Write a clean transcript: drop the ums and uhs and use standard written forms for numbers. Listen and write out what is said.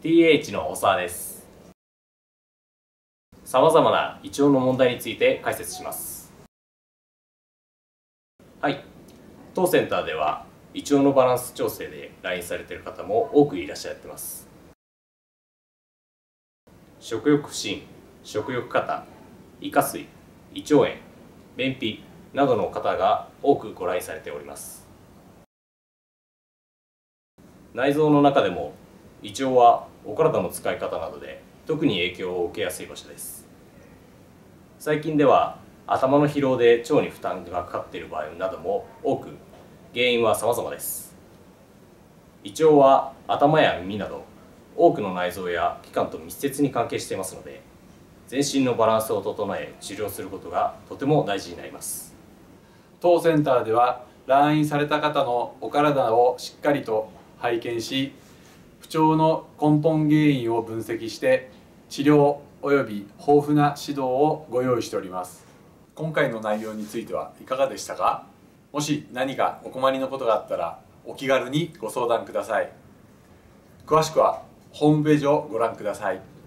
TH のおさわです。さまざまな胃腸の問題について解説します。はい、当センターでは胃腸のバランス調整で来院されている方も多くいらっしゃってます。食欲不振、食欲過多、胃下垂、胃腸炎、便秘などの方が多くご来院されております。内臓の中でも胃腸はお体の使い方などで特に影響を受けやすい場所です。最近では頭の疲労で腸に負担がかかっている場合なども多く、原因は様々です。胃腸は頭や耳など多くの内臓や器官と密接に関係していますので、全身のバランスを整え治療することがとても大事になります。当センターでは来院された方のお体をしっかりと拝見し、不調の根本原因を分析して治療および豊富な指導をご用意しております。今回の内容についてはいかがでしたか？もし何かお困りのことがあったらお気軽にご相談ください。詳しくはホームページをご覧ください。